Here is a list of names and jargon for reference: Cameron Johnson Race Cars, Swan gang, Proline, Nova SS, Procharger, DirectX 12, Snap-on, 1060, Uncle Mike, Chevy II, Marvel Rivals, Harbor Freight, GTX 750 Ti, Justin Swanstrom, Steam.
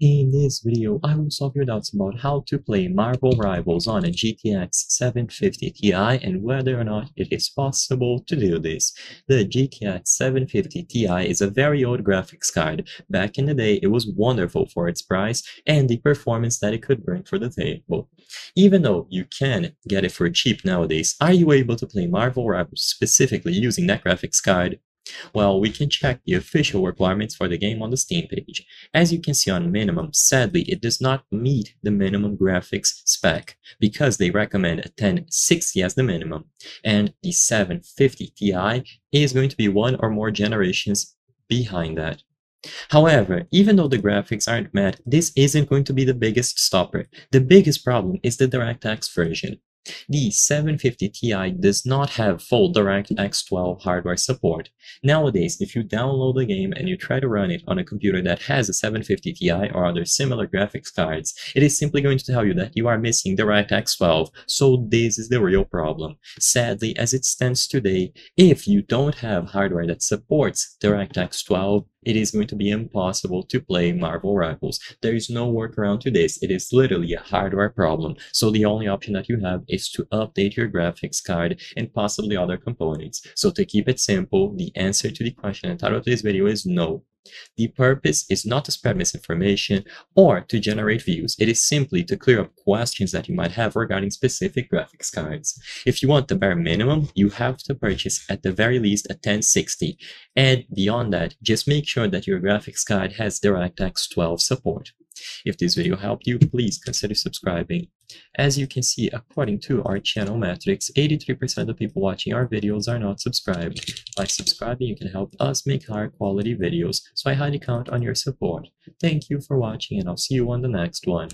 In this video, I will solve your doubts about how to play Marvel Rivals on a GTX 750 Ti and whether or not it is possible to do this. The GTX 750 Ti is a very old graphics card. Back in the day, it was wonderful for its price and the performance that it could bring for the table. Even though you can get it for cheap nowadays, are you able to play Marvel Rivals specifically using that graphics card? Well, we can check the official requirements for the game on the Steam page. As you can see on minimum, sadly, it does not meet the minimum graphics spec because they recommend a 1060 as the minimum, and the 750 Ti is going to be one or more generations behind that. However, even though the graphics aren't met, this isn't going to be the biggest stopper. The biggest problem is the DirectX version. The 750 Ti does not have full DirectX 12 hardware support. Nowadays, if you download the game and you try to run it on a computer that has a 750 Ti or other similar graphics cards, it is simply going to tell you that you are missing DirectX 12, so this is the real problem. Sadly, as it stands today, if you don't have hardware that supports DirectX 12, it is going to be impossible to play Marvel Rivals. There is no workaround to this. It is literally a hardware problem. So the only option that you have is to update your graphics card and possibly other components. So to keep it simple, the answer to the question entitled to this video is no. The purpose is not to spread misinformation or to generate views. It is simply to clear up questions that you might have regarding specific graphics cards. If you want the bare minimum, you have to purchase at the very least a 1060. And beyond that, just make sure that your graphics card has DirectX 12 support. If this video helped you, please consider subscribing. As you can see, according to our channel metrics, 83% of people watching our videos are not subscribed. By subscribing, you can help us make higher quality videos, so I highly count on your support. Thank you for watching, and I'll see you on the next one.